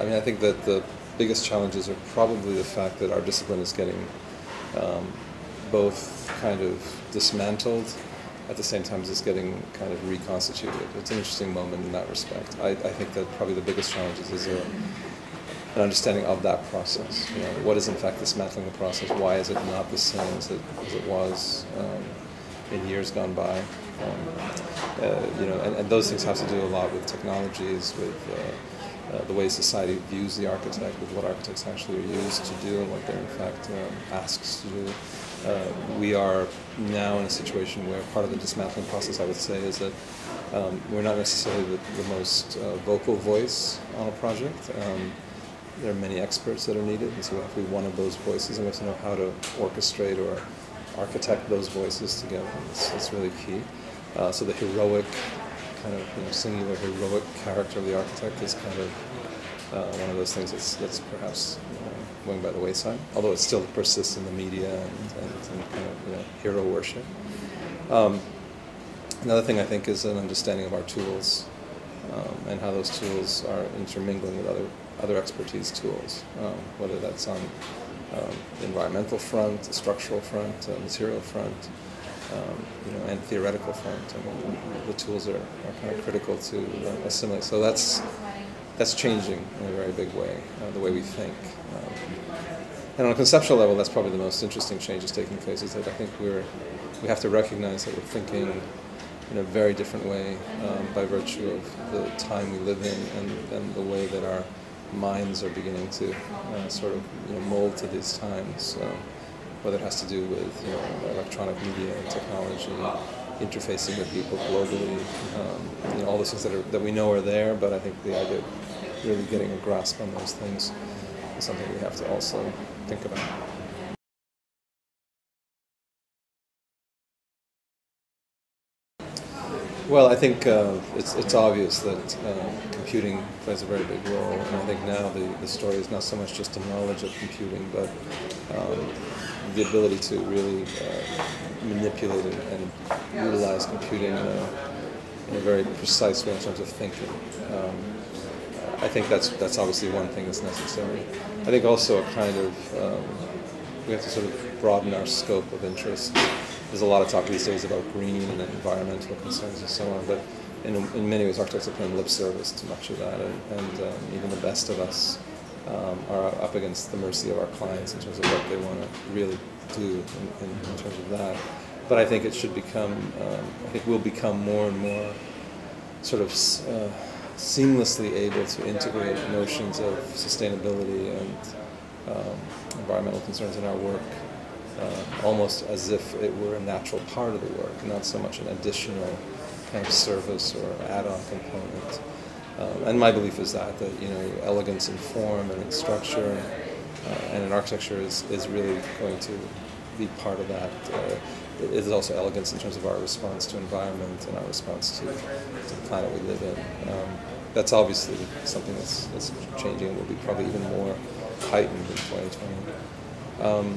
I mean, I think that the biggest challenges are probably the fact that our discipline is getting both kind of dismantled at the same time as it's getting kind of reconstituted. It's an interesting moment in that respect. I think that probably the biggest challenge is an understanding of that process. You know, what is in fact dismantling the process? Why is it not the same as it was in years gone by? You know, and those things have to do a lot with technologies, with the way society views the architect, with what architects actually are used to do and what they're in fact asked to do. We are now in a situation where part of the dismantling process, I would say, is that we're not necessarily the most vocal voice on a project. There are many experts that are needed, and so we have to be one of those voices, and we have to know how to orchestrate or architect those voices together. It's really key. So the heroic, kind of, you know, singular heroic character of the architect is kind of one of those things that's perhaps going by the wayside, although it still persists in the media and kind of, you know, hero worship. Another thing I think is an understanding of our tools and how those tools are intermingling with other expertise tools, whether that's on the environmental front, the structural front, the material front, you know, and theoretical front. I mean, the tools are kind of critical to assimilate. So that's changing in a very big way, the way we think. And on a conceptual level, that's probably the most interesting change that's taking place, is that I think we have to recognize that we're thinking in a very different way by virtue of the time we live in and the way that our minds are beginning to sort of, you know, mold to these times. So whether it has to do with, you know, electronic media and technology, interfacing with people globally, you know, all those things that we know are there, but I think the idea of really getting a grasp on those things is something we have to also think about. Well, I think it's obvious that computing plays a very big role, and I think now the story is not so much just the knowledge of computing, but the ability to really manipulate and utilize computing in a very precise way in terms of thinking. I think that's obviously one thing that's necessary. I think also a kind of we have to sort of broaden our scope of interest. There's a lot of talk these days about green and environmental concerns and so on, but in many ways architects are paying lip service to much of that, and even the best of us are up against the mercy of our clients in terms of what they want to really do in terms of that. But I think it should become, I think we'll become more and more sort of seamlessly able to integrate notions of sustainability and environmental concerns in our work. Almost as if it were a natural part of the work, not so much an additional kind of service or add-on component. And my belief is that you know, elegance in form and in structure and in architecture is really going to be part of that. It is also elegance in terms of our response to environment and our response to the planet we live in. That's obviously something that's changing and will be probably even more heightened in 2020.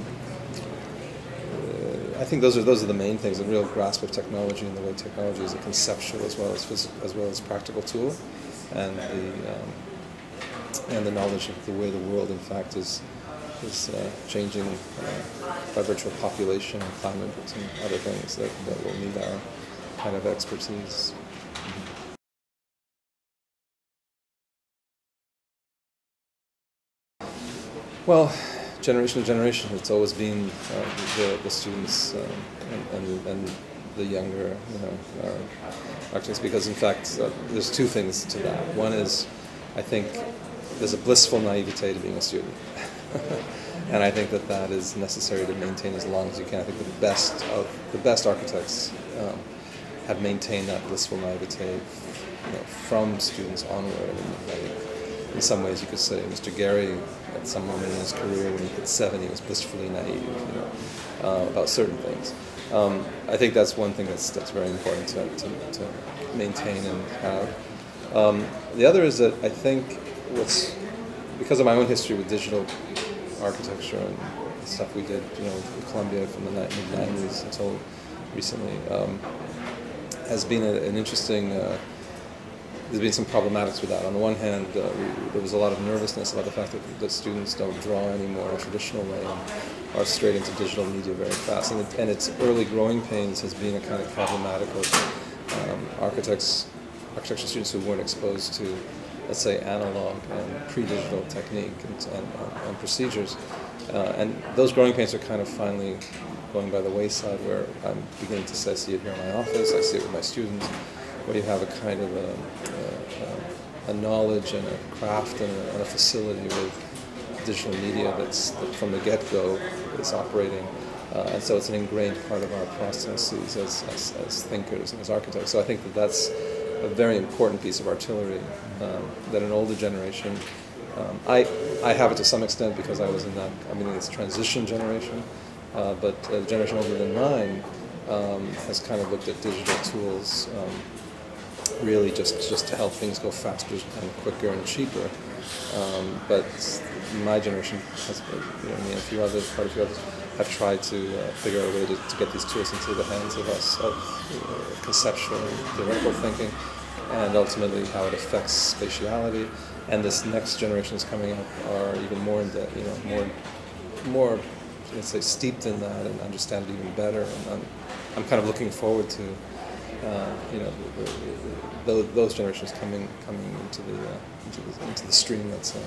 I think those are the main things, a real grasp of technology and the way technology is a conceptual as well as physical, as well as practical tool, and the knowledge of the way the world in fact is changing by virtue of population and climate and other things that will need our kind of expertise. Well, generation to generation, it's always been the students and the younger, you know, architects, because in fact there's two things to that. One is, I think there's a blissful naivete to being a student, and I think that is necessary to maintain as long as you can. I think the best architects have maintained that blissful naivete, you know, from students onward. In some ways, you could say Mr. Gehry, at some moment in his career, when he hit 70, was blissfully naive, you know, about certain things. I think that's one thing that's very important to maintain and have. The other is that I think because of my own history with digital architecture and the stuff we did, you know, with Columbia from the mid-90s until recently, has been an interesting there's been some problematics with that. On the one hand, there was a lot of nervousness about the fact that the students don't draw anymore in a traditional way and are straight into digital media very fast. And its early growing pains has been a kind of problematic of architecture students who weren't exposed to, let's say, analog and pre-digital technique and procedures. And those growing pains are kind of finally going by the wayside, where I'm beginning to say, I see it here in my office, I see it with my students, where you have a kind of a knowledge and a craft and a facility with digital media that from the get-go is operating. And so it's an ingrained part of our processes as thinkers and as architects. So I think that's a very important piece of artillery that an older generation, I have it to some extent because I was in that, it's transition generation, but the generation older than mine has kind of looked at digital tools really just to help things go faster and quicker and cheaper. But my generation, has, me and a few others, quite a few others, have tried to figure out a way to get these tools into the hands of us, of conceptual, theoretical thinking, and ultimately how it affects spatiality. And this next generation is coming up are even more in depth, more let's say steeped in that and understand it even better. And I'm kind of looking forward to those generations coming into the stream, let's say.